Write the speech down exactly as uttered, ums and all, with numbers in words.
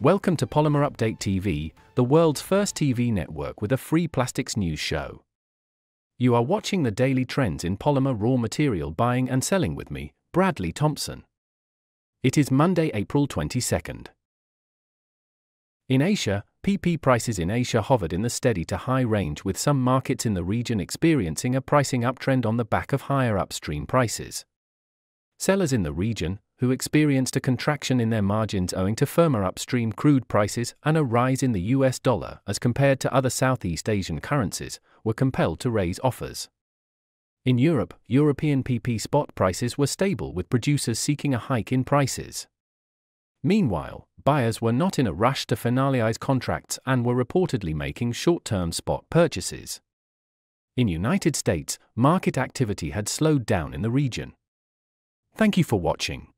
Welcome to Polymer Update T V, the world's first T V network with a free plastics news show. You are watching the daily trends in polymer raw material buying and selling with me, Bradly Thomson. It is Monday, April twenty-second. In Asia, P P prices in Asia hovered in the steady to high range, with some markets in the region experiencing a pricing uptrend on the back of higher upstream prices. Sellers in the region, who experienced a contraction in their margins owing to firmer upstream crude prices and a rise in the U S dollar as compared to other Southeast Asian currencies, were compelled to raise offers. In Europe, European P P spot prices were stable, with producers seeking a hike in prices. Meanwhile, buyers were not in a rush to finalize contracts and were reportedly making short-term spot purchases. In United States, market activity had slowed down in the region. Thank you for watching.